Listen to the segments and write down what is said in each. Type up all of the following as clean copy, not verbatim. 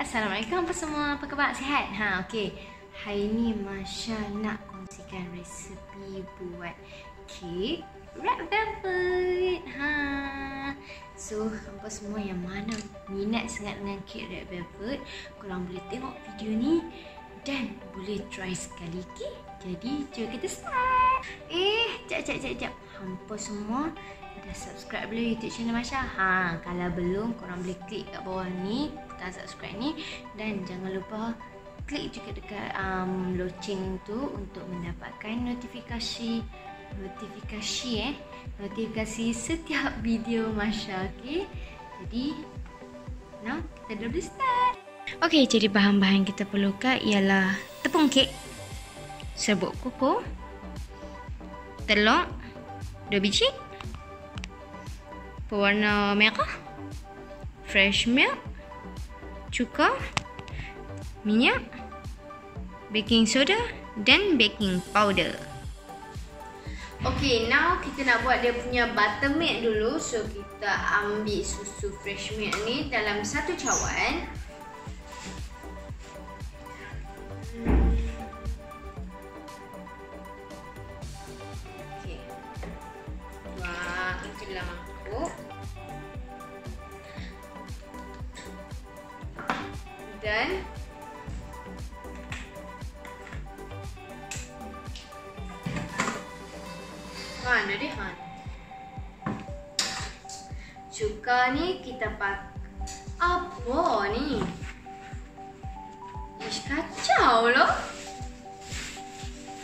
Assalamualaikum apa semua, apa khabar, sihat? Okey. Hari ni Masya nak kongsikan resepi buat kek red velvet. So, hampa semua yang mana minat sangat dengan kek red velvet, korang boleh tengok video ni dan boleh try sekali kek. Jadi, jom kita start. Jap. Hampa semua dah subscribe belum YouTube channel Masya? Kalau belum, korang boleh klik kat bawah ni, tekan subscribe ni, dan jangan lupa klik juga dekat loceng tu untuk mendapatkan notifikasi setiap video Masya. Okey. Jadi, now kita dah boleh start. Okey, jadi bahan-bahan kita perlukan ialah tepung kek, serbuk koko, telur 2 biji, pewarna merah, fresh milk, cuka, minyak, baking soda dan baking powder. Okey, now kita nak buat dia punya buttermilk dulu. So, kita ambil susu fresh milk ni dalam 1 cawan. Okey. Wah, itu dalam mangkuk. Dan Han. Cuka ni kita pakai apa ni? Ish, kacau loh.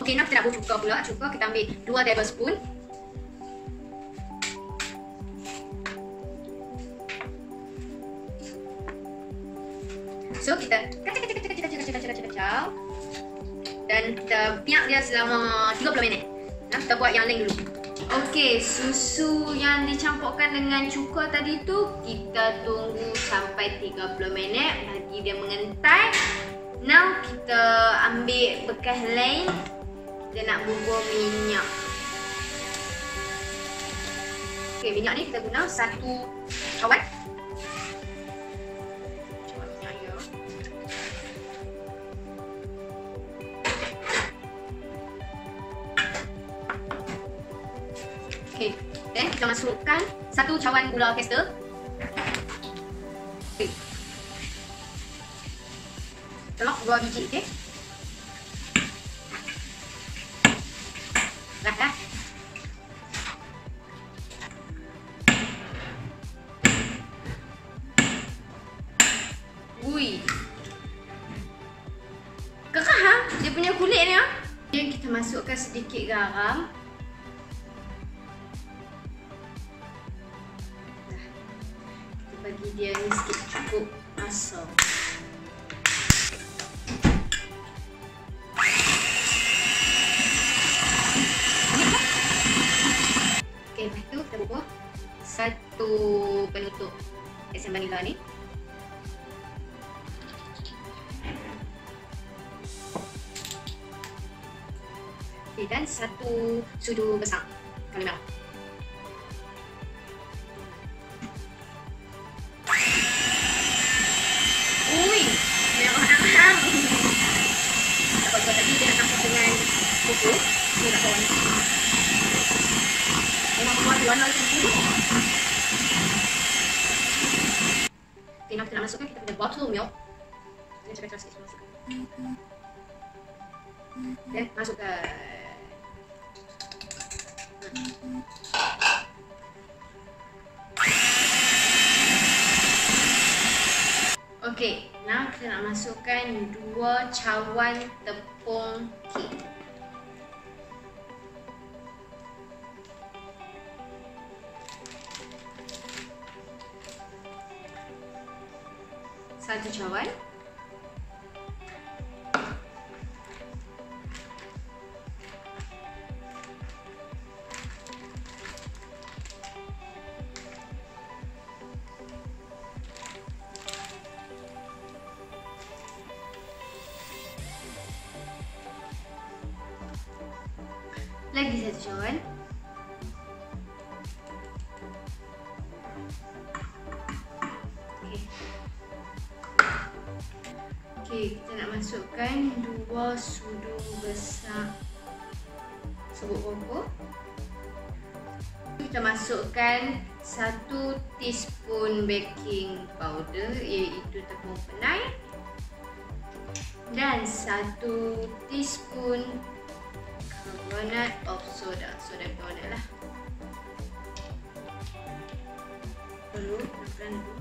Okey, nak kita nak buat cuka pula. Cuka kita ambil 2 tablespoon. So, kita kacau. Dan kita piak dia selama 30 minit. Nah, kita buat yang lain dulu. Okey, susu yang dicampurkan dengan cuka tadi tu kita tunggu sampai 30 minit bagi dia mengentai. Now kita ambil bekas lain, kita nak bubur minyak. Okey, minyak ni kita guna 1 cawan. Okey, then kita masukkan 1 cawan gula pastel. Okey. Telur 2 biji, okey. Dah. Ui. Kekah dia punya kulit ni ah. Then kita masukkan sedikit garam. Bagi dia ni sikit cukup asam. Okey, lepas tu kita bubuh 1 penutup esen vanila ni. Okey, dan 1 sudu besar warna merah. Okay, nak kita nak masukkan kita punya bottle milk. Kita cakap sikit semua masukkan. Okay, masukkan. Okay, now kita nak masukkan 2 cawan tepung kek. Satu cawan. Lagi 1 cawan. Okey, kita nak masukkan 2 sudu besar serbuk koko. Kita masukkan 1 teaspoon baking powder, iaitu tepung penai, dan 1 teaspoon carbonate of soda, soda bicarbonate lah. Perlu pelan-pelan dulu.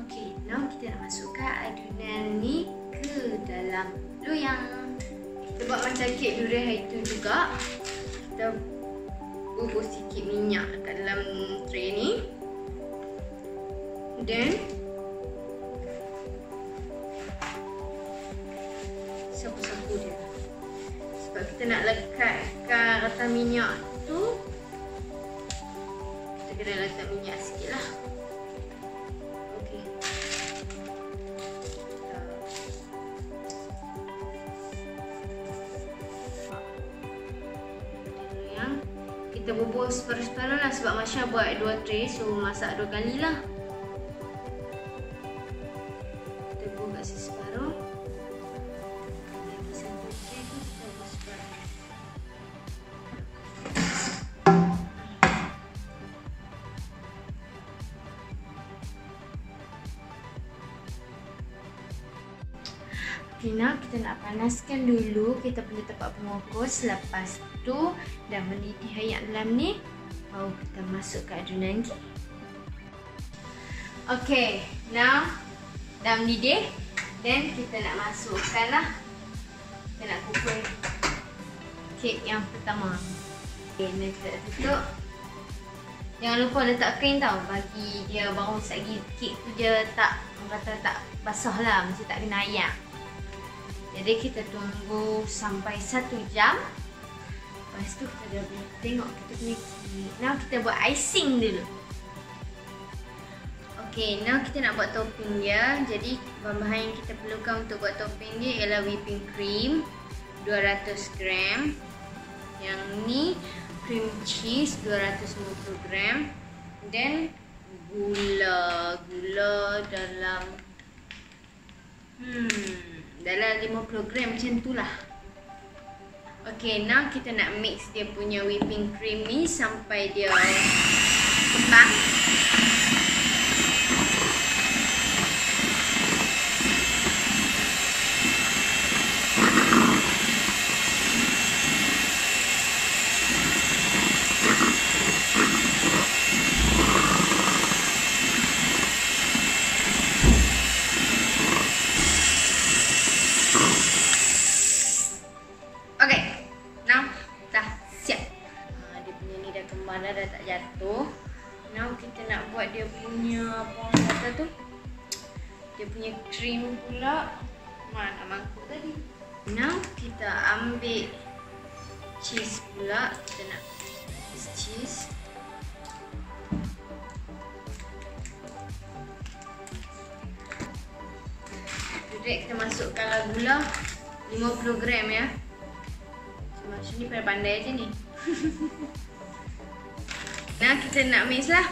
Okey, now kita nak masukkan adunan ni ke dalam loyang. Kita buat macam kek durian hari tu juga. Kita bubur sikit minyak kat dalam tray ni. Then sapu-sapu dia. Sebab kita nak lekatkan rata minyak tu, kita kena letak minyak sikit lah. Kita bubur separuh-separuh lah sebab Masya buat 2 tray, so masak 2 kali lah. Kita bubur kat sini separuh. Lagi 1 tray tu kita bubur separuh. Now, kita nak panaskan dulu kita punya tempat pengukus. Lepas tu dah mendidih air dalam ni, baru kita masuk ke adunan ni. Okay, now dah mendidih, then kita nak masukkan lah. Kita nak kukus kek yang pertama. Okay, ni kita dah tutup. Jangan lupa letak kain tau, bagi dia baru sekejap kek tu dia tak, orang kata tak basah lah, mesti tak kena air. Jadi kita tunggu sampai 1 jam. Lepas tu kita dah boleh tengok kita punya kek. Now kita buat icing dulu. Okay, now kita nak buat topping dia. Jadi bahan-bahan yang kita perlukan untuk buat topping dia ialah whipping cream 200 gram, yang ni cream cheese 250 gram, then gula dalam dalam 50 gram macam tu lah. Okay, now kita nak mix dia punya whipping cream ni sampai dia kembang. Mana dah tak jatuh. Now kita nak buat dia punya, apa orang kata tu, dia punya cream pula. Mana mangkuk tadi. Now kita ambil cheese pula. Kita nak cheese. Direct kita masukkanlah gula 50 gram ya. Macam ni pandai je ni. Nah, kita nak mix lah.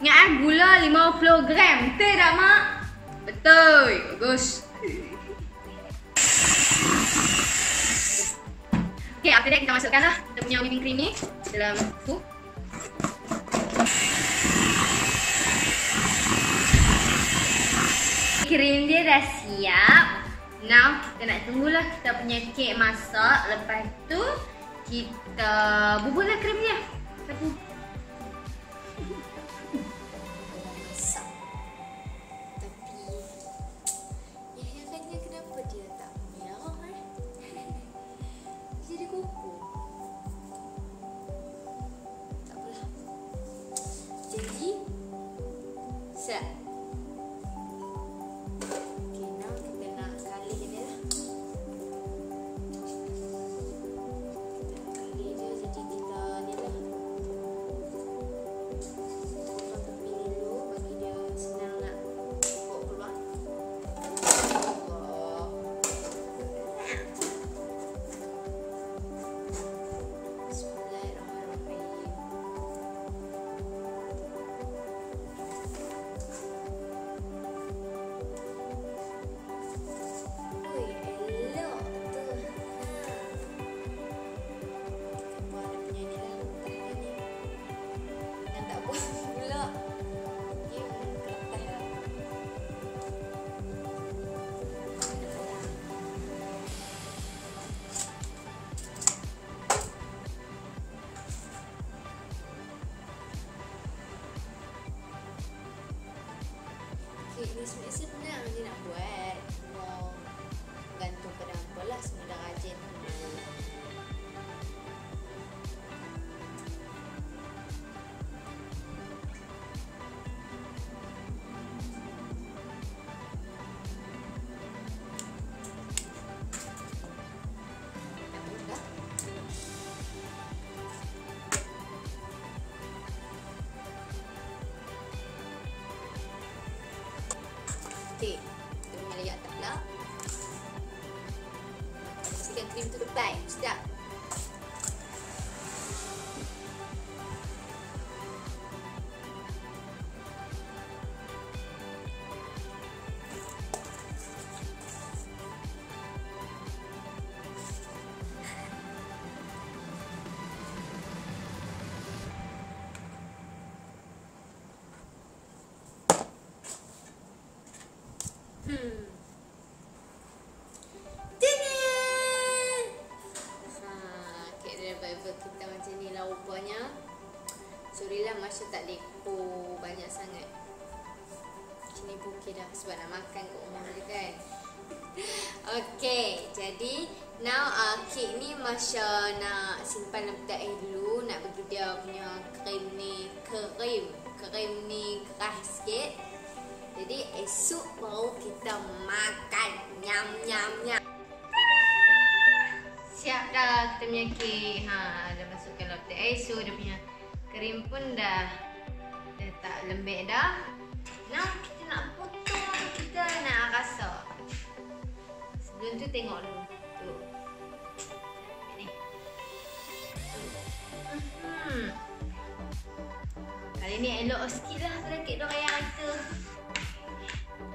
Ingat kan, gula 50 gram. Betul tak, Mak? Betul. Bagus. Okay, after that kita masukkan lah kita punya whipping cream ni dalam tu. Cream dia dah siap. Now, kita nak tunggulah kita punya kek masak. Lepas tu, kita buburlah cream dia. Kita bubur. Jadi kita ni bisnis senang je nak buat, mau gantung kenapa lah semua dah rajin. Kita letak tak kasihkan krim tu kepai, sedap. Kita macam ni lah rupanya. Sorry lah Masya tak lepo banyak sangat. Macam ni bukit dah sebab nak makan kat rumah dia kan. Okay, jadi now kek ni Masya nak simpan dalam peti dulu. Nak bagi dia punya krim ni kerah sikit. Jadi esok baru kita makan. Nyam nyam nyam. Siap dah kita punya kek. Dah masukkan dalam peti ais. So dia punya krim pun dah tak lembek dah. Nah, kita nak potong, kita nak rasa. Sebelum tu tengok dulu. Tu. Ni. Kali ni elok sikit lah kalau kek dorang yang kita.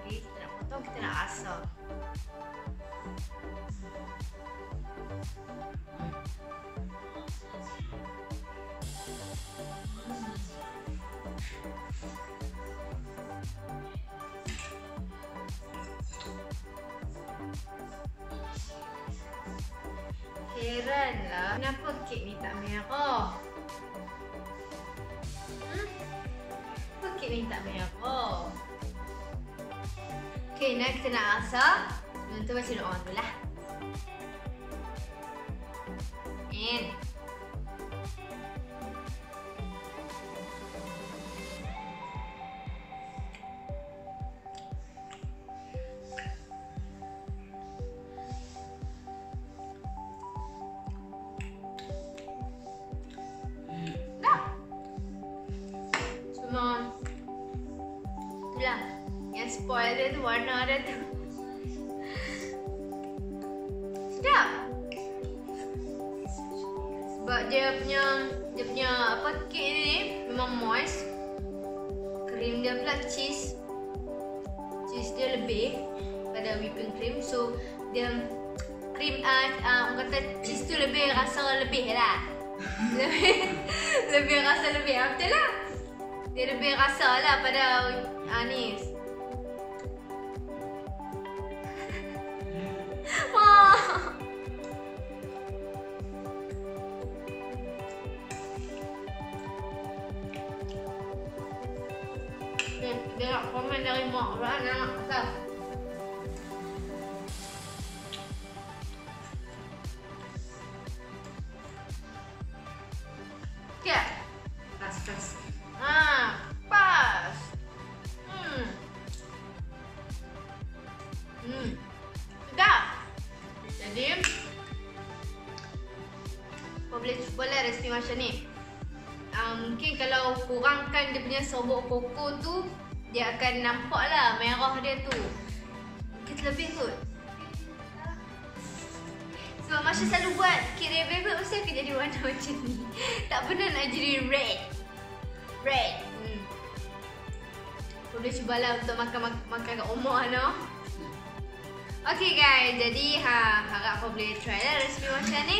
Okay, kita nak potong, kita nak rasa. Heranlah kenapa kek ni tak merah. Kenapa kek ni tak merah? Okay, next kita nak rasa. Sebelum tu baca doa tu lah. Amin. Itulah yang spoil dia tu, warna dia tu. Sedap. Sebab dia punya apa, kek ni memang moist. Krim dia pula cheese dia lebih pada whipping cream. So dia krim orang kata cheese tu lebih rasa lebih lah. lebih rasa lebih, betul lah. Dia lebih rasa lah pada ni. Wah. Dia nak komen dari mak orang nak masak. Okay. Pas. Pas. Sedap. Jadi kau boleh cubalah resipi macam ni. Mungkin kalau kurangkan dia punya serbuk koko tu, dia akan nampak lah merah dia tu. Mungkin lebih kot. Sebab Masya selalu buat kek dia favorite, mesti akan jadi warna macam ni. Tak pernah nak jadi red. Boleh cubalah untuk makan kat rumah noh. Okay guys, jadi harap kau boleh try lah resipi macam ni.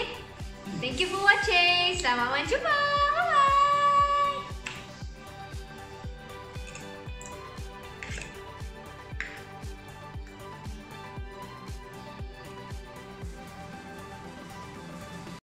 Thank you for watching. Selamat mencuba.